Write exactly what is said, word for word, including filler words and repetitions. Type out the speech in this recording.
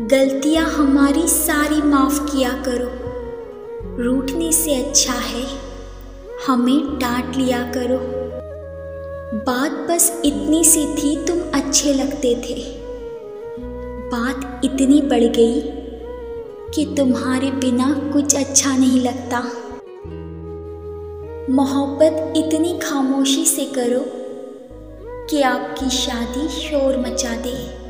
गलतियाँ हमारी सारी माफ़ किया करो। रूठने से अच्छा है हमें डांट लिया करो। बात बस इतनी सी थी, तुम अच्छे लगते थे। बात इतनी बढ़ गई कि तुम्हारे बिना कुछ अच्छा नहीं लगता। मोहब्बत इतनी खामोशी से करो कि आपकी शादी शोर मचा दे।